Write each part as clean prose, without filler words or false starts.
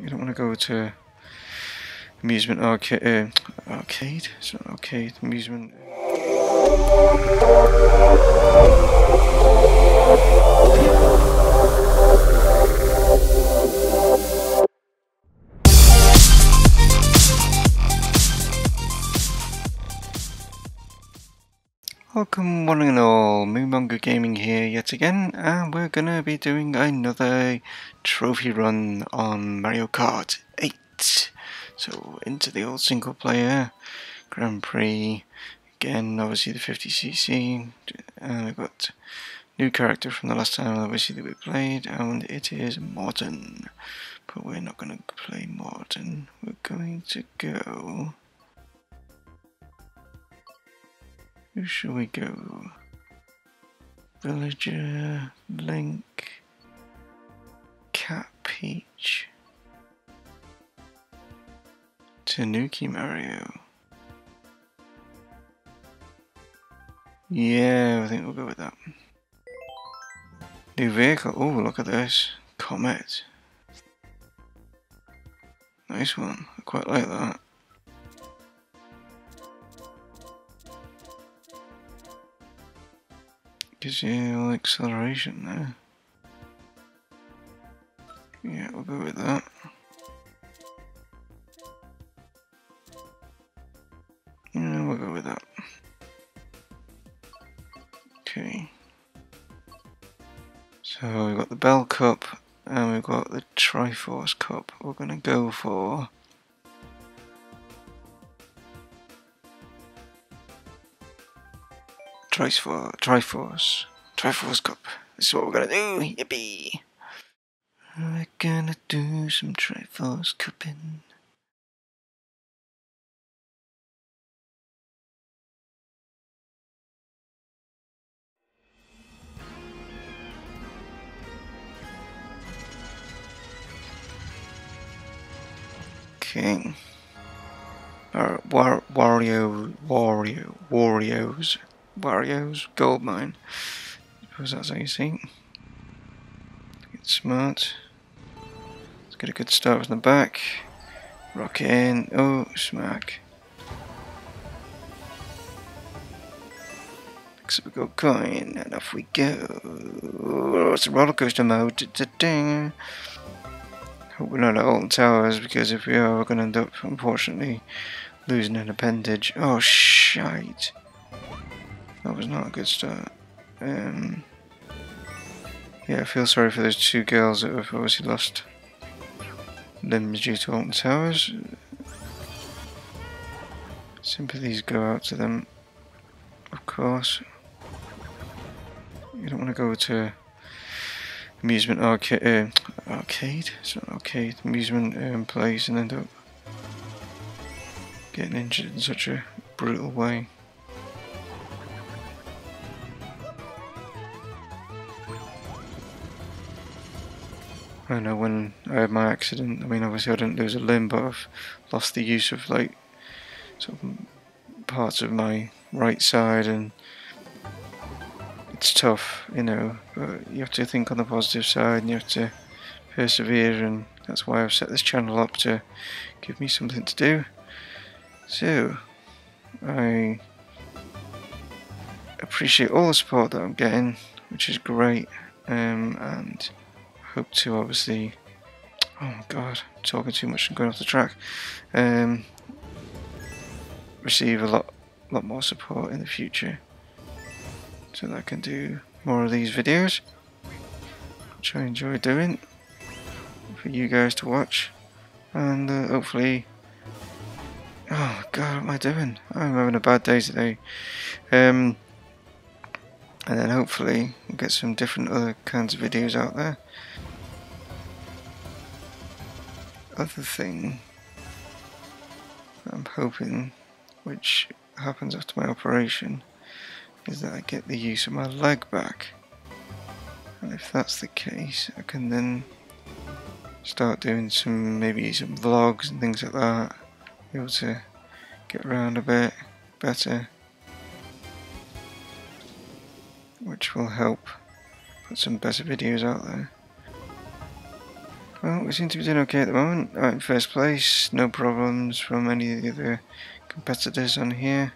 You don't want to go to amusement arcade. Arcade? It's not arcade. Amusement. Welcome one and all, Mumongu Gaming here yet again, and we're gonna be doing another trophy run on Mario Kart 8. So into the old single player, Grand Prix, again obviously the 50cc, and we've got new character from the last time obviously that we played, and it is Morton. But we're not gonna play Morton, we're going to go... Who shall we go? Villager, Link, Cat Peach, Tanooki Mario. Yeah, I think we'll go with that. New vehicle. Oh, look at this. Comet. Nice one. I quite like that. Gives you acceleration there. Yeah, we'll go with that. Yeah, we'll go with that. Okay. So we've got the Bell Cup and we've got the Triforce Cup. We're gonna go for Triforce Cup. This is what we're gonna do. Yippee! We're gonna do some Triforce Cupping. Okay. All right, Wario's Gold Mine. I suppose that's how you see it. It's smart. Let's get a good start from the back. Rock in. Oh, smack. Picks up a gold coin, and off we go. Oh, it's a roller coaster mode. Da-da-da. Hope we're not at Alton Towers, because if we are, we're going to end up, unfortunately, losing an appendage. Oh, shite. That was not a good start. Yeah, I feel sorry for those two girls that have obviously lost limbs due to Alton Towers. Sympathies go out to them, of course. You don't want to go to amusement arcade. Arcade? It's not arcade. Amusement place and end up getting injured in such a brutal way. I know when I had my accident, I mean obviously I didn't lose a limb, but I've lost the use of like sort of parts of my right side, and it's tough, you know, but you have to think on the positive side and you have to persevere, and that's why I've set this channel up, to give me something to do. So I appreciate all the support that I'm getting, which is great, and hope to obviously, oh my god, I'm talking too much and going off the track, receive a lot more support in the future, so that I can do more of these videos, which I enjoy doing, for you guys to watch, and hopefully, oh god, what am I doing? I'm having a bad day today, and then hopefully we'll get some different other kinds of videos out there. Other thing I'm hoping, which happens after my operation, is that I get the use of my leg back, and if that's the case I can then start doing some, maybe some vlogs and things like that, be able to get around a bit better, which will help put some better videos out there. Well, we seem to be doing okay at the moment. Out in first place, no problems from any of the other competitors on here.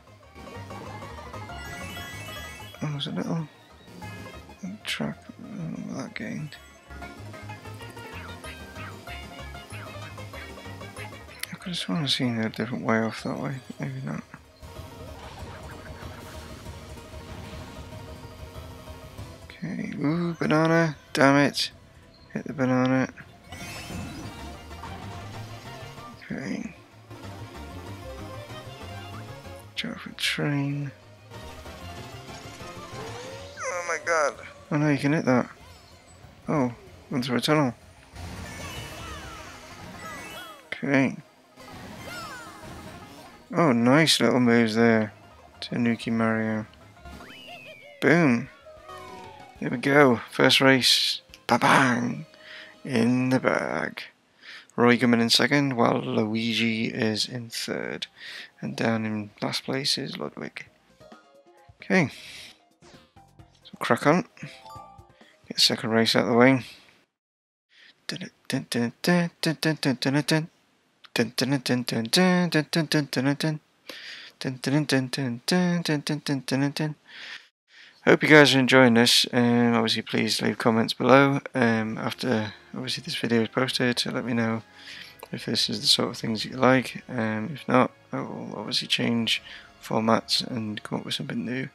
Oh, there's a little track that gained. I could have sworn I've seen a different way off that way, but maybe not. Okay, ooh, banana, damn it. Hit the banana. Okay. Try for train. Oh my god. Oh no, you can hit that. Oh, went through a tunnel. Okay. Oh, nice little moves there. Tanooki Mario. Boom. There we go. First race. Ba-bang! In the bag. Roy Gumman in second, while Waluigi is in third. And down in last place is Ludwig. Okay. So crack on. Get the second race out of the way. Hope you guys are enjoying this. Obviously please leave comments below after obviously this video is posted, so let me know if this is the sort of things that you like. If not, I will obviously change formats and come up with something new,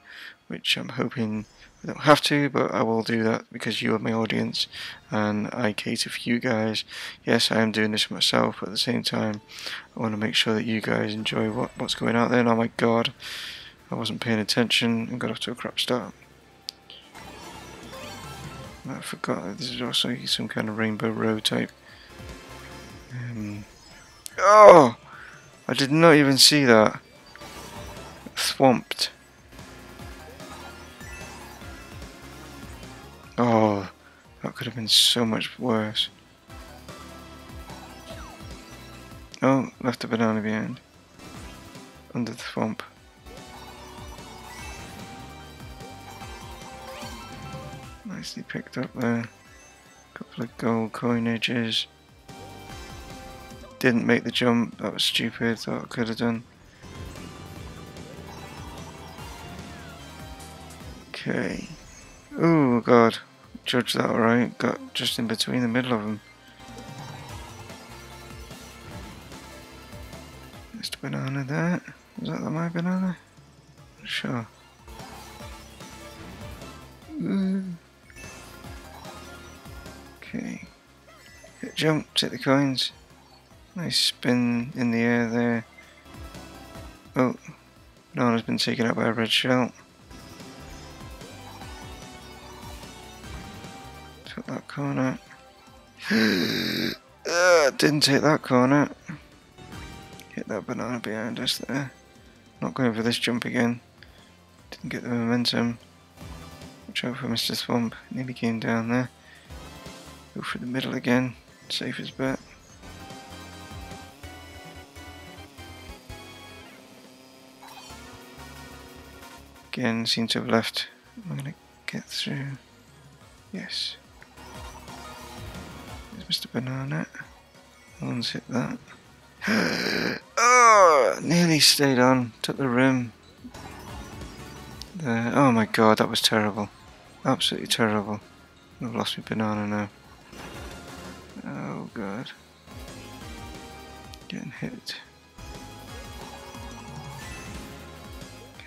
which I'm hoping I don't have to, but I will do that because you are my audience and I cater for you guys. Yes, I am doing this for myself, but at the same time I want to make sure that you guys enjoy what's going out there. And oh my god, I wasn't paying attention and got off to a crap start. I forgot that this is also some kind of rainbow road type. Oh! I did not even see that. Thwomped. Oh, that could have been so much worse. Oh, left a banana behind. Under the thwomp. Nicely picked up there. Couple of gold coinages. Didn't make the jump, that was stupid, thought I could have done. Okay. Oh god, judge that alright, got just in between the middle of them. Missed a banana there. Was that my banana? Not sure. Ooh. Okay. Hit jump, take the coins. Nice spin in the air there. Oh, no one has been taken out by a red shell. Took that corner. Didn't take that corner. Hit that banana behind us there. Not going for this jump again. Didn't get the momentum. Watch out for Mr. Thwomp. Nearly came down there. Go for the middle again, safe as bet. Again, seem to have left. I'm gonna get through. Yes. There's Mr. Banana. No one's hit that. Oh, nearly stayed on. Took the rim. There. Oh my god, that was terrible. Absolutely terrible. I've lost my banana now. Oh god. Getting hit.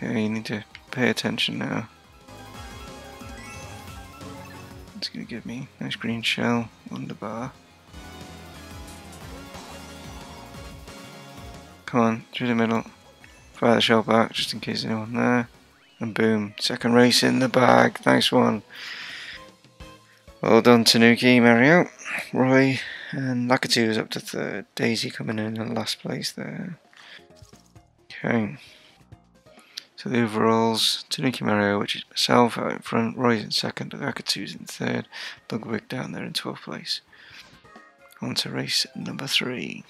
Okay, you need to pay attention now. It's gonna give me a nice green shell on the bar. Come on, through the middle. Fire the shell back just in case anyone there. And boom, second race in the bag. Nice one. Well done Tanooki, Mario. Roy and Lakitu is up to third. Daisy coming in last place there. Okay. So the overalls, Tanooki Mario, which is myself, out in front. Roy's in second, Lakitu's in third. Dugwick down there in 12th place. On to race number 3.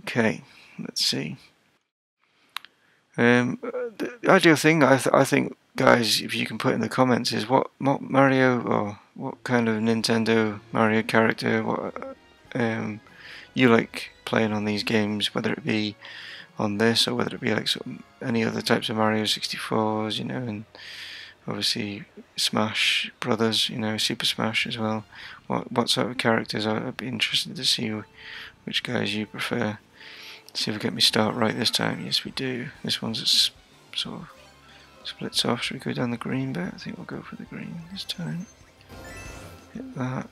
Okay, let's see. The ideal thing, I think, guys, if you can put in the comments, is what Mario or what kind of Nintendo Mario character, what you like playing on these games, whether it be on this or whether it be like sort of any other types of Mario 64s, you know, and obviously Smash Brothers, you know, Super Smash as well. What sort of characters? I'd be interested to see which guys you prefer. See if we get me start right this time. Yes, we do. This one's sort of splits off. Should we go down the green bit? I think we'll go for the green this time. Hit that.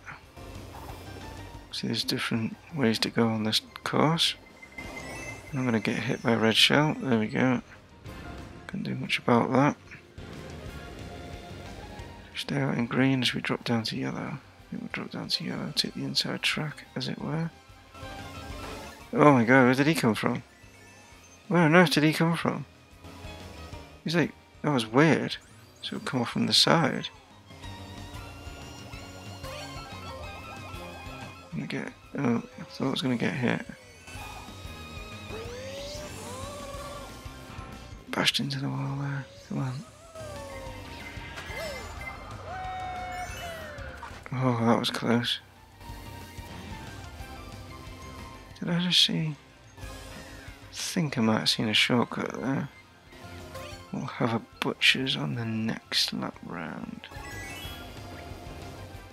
See, there's different ways to go on this course. I'm going to get hit by a red shell. There we go. Couldn't do much about that. Stay out in green as we drop down to yellow. I think we'll drop down to yellow, take the inside track, as it were. Oh my god, where did he come from? Where on earth did he come from? He's like, that was weird. So it'll come off from the side. I'm gonna get, oh, I thought I was gonna get hit. Bashed into the wall there, come on. Oh, that was close. Did I just see? I think I might have seen a shortcut there. We'll have a butcher's on the next lap round.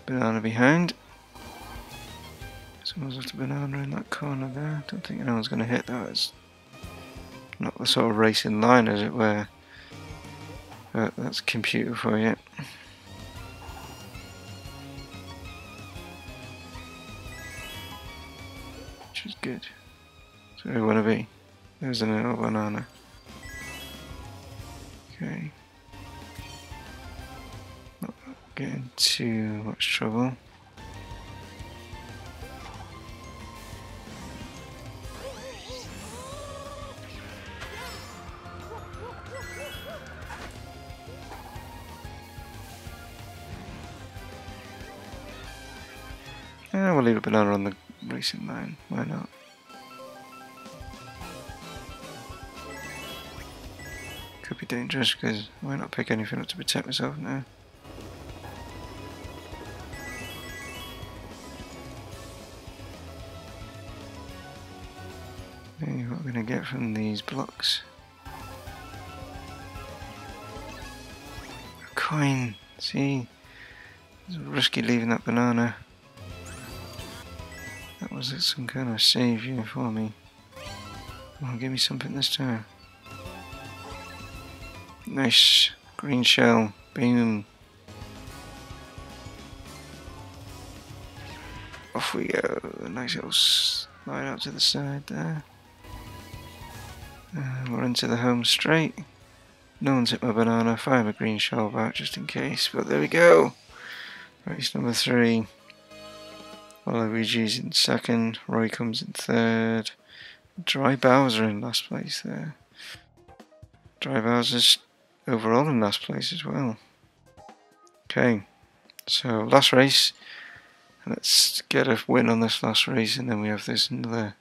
Banana behind. Someone's left a banana in that corner there. Don't think anyone's going to hit that. It's not the sort of racing line, as it were. But that's computer for you. Which is good. So we want to be. There's an little banana. Okay. Not getting in too much trouble. Yeah, we'll leave a banana on the racing line, why not? Could be dangerous because why not pick anything up to protect myself now? Okay, what we're gonna get from these blocks? A coin! See? It's risky leaving that banana. That was some kind of save for me. Come on, give me something this time. Nice. Green shell. Boom. Off we go. Nice little slide out to the side there. We're into the home straight. No one's hit my banana. If I have a green shell back just in case. But there we go. Race number 3. Waluigi's in second, Roy comes in third, Dry Bowser in last place there. Dry Bowser's overall in last place as well. Okay, so last race, let's get a win on this last race and then we have this another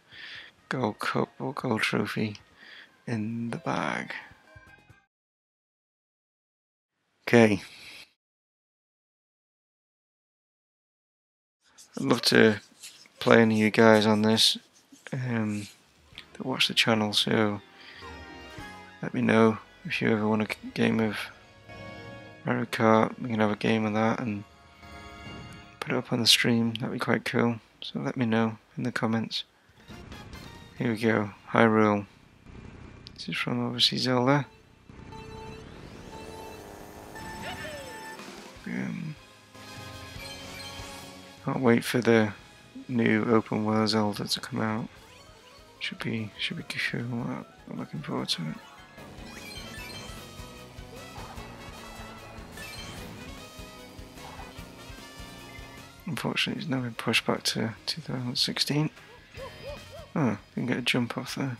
gold cup or gold trophy in the bag. Okay. I'd love to play any of you guys on this that watch the channel, so let me know if you ever want a game of Mario Kart. We can have a game of that and put it up on the stream, that'd be quite cool. So let me know in the comments. Here we go, Hyrule. This is from obviously Zelda. Can't wait for the new open world Zelda to come out. Should be cool. I'm looking forward to it. Unfortunately, it's now been pushed back to 2016. Oh, didn't get a jump off there.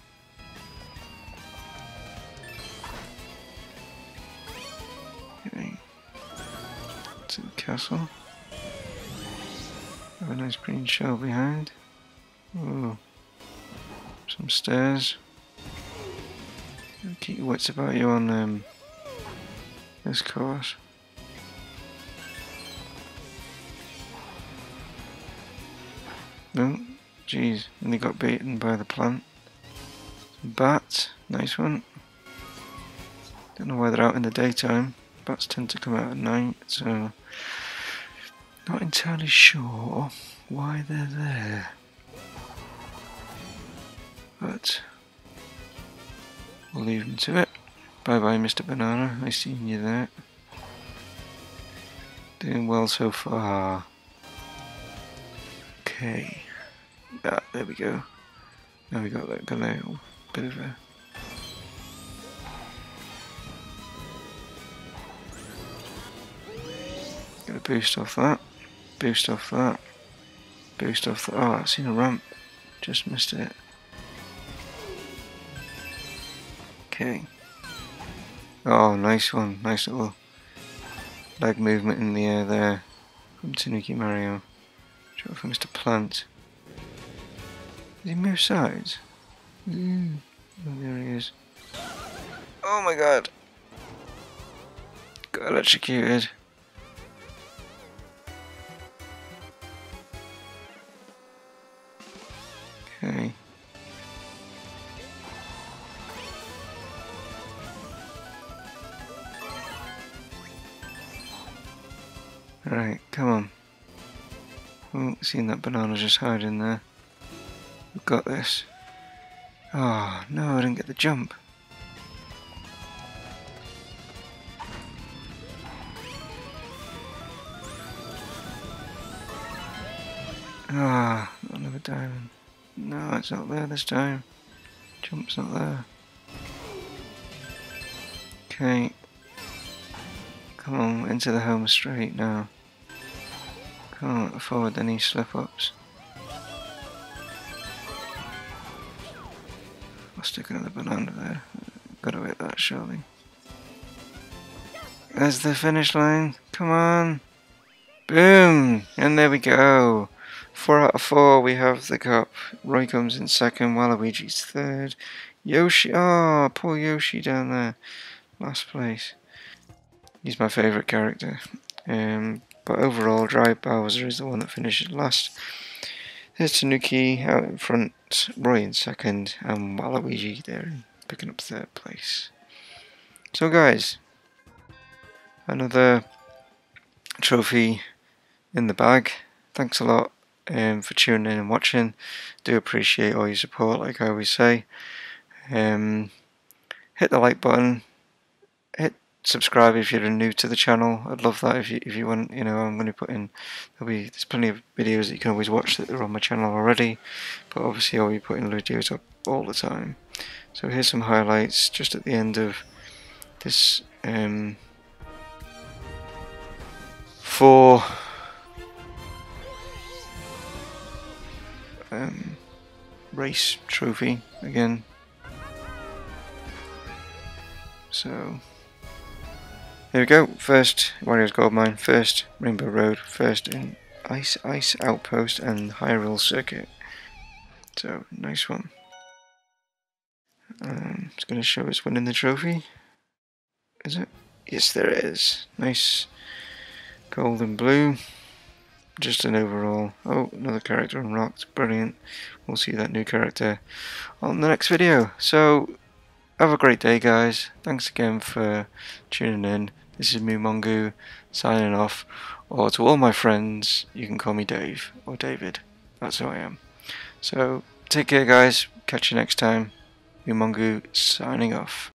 Okay. To the castle. Have a nice green shell behind. Ooh. Some stairs. Keep your wits about you on this course. No, Jeez, and they got beaten by the plant. Bats, nice one. Don't know why they're out in the daytime. Bats tend to come out at night, so not entirely sure why they're there. But we'll leave them to it. Bye bye, Mr. Banana, I seen you there. Doing well so far. Okay. Ah, there we go. Now we got that little bit of a got a boost off that. Boost off that. Boost off that. Oh, I've seen a ramp. Just missed it. Okay. Oh, nice one. Nice little leg movement in the air there from Tanooki Mario. Shot for Mr. Plant. Did he move sides? Mm. Oh, there he is. Oh my god! Got electrocuted. Okay. Right, come on. Oh, seen that banana just hiding there. We've got this. Oh, no, I didn't get the jump. Ah, not another diamond. No, it's not there this time. Jump's not there. Okay. Come on, into the home straight now. Can't afford any slip-ups. I'll stick another banana there. Gotta hit that, surely. There's the finish line. Come on. Boom! And there we go. 4 out of 4, we have the cup. Roy comes in second, Waluigi's third. Yoshi, ah, oh, poor Yoshi down there. Last place. He's my favourite character. But overall, Dry Bowser is the one that finishes last. There's Tanooki out in front, Roy in second, and Waluigi there picking up third place. So guys, another trophy in the bag. Thanks a lot for tuning in and watching. Do appreciate all your support, like I always say. Hit the like button. Hit subscribe if you're new to the channel. I'd love that if you want. You know, I'm going to put in. There's plenty of videos that you can always watch that are on my channel already. But obviously, I'll be putting videos up all the time. So here's some highlights just at the end of this 4 race trophy again. So. There we go, first Wario's Gold Mine, first Rainbow Road, first in Ice Outpost and Hyrule Circuit. So, nice one. It's going to show us winning the trophy. Is it? Yes, there it is. Nice gold and blue. Just an overall. Oh, another character unlocked. Brilliant. We'll see that new character on the next video. So, have a great day, guys. Thanks again for tuning in. This is Mumongu signing off. Or to all my friends, you can call me Dave or David. That's who I am. So take care, guys. Catch you next time. Mumongu signing off.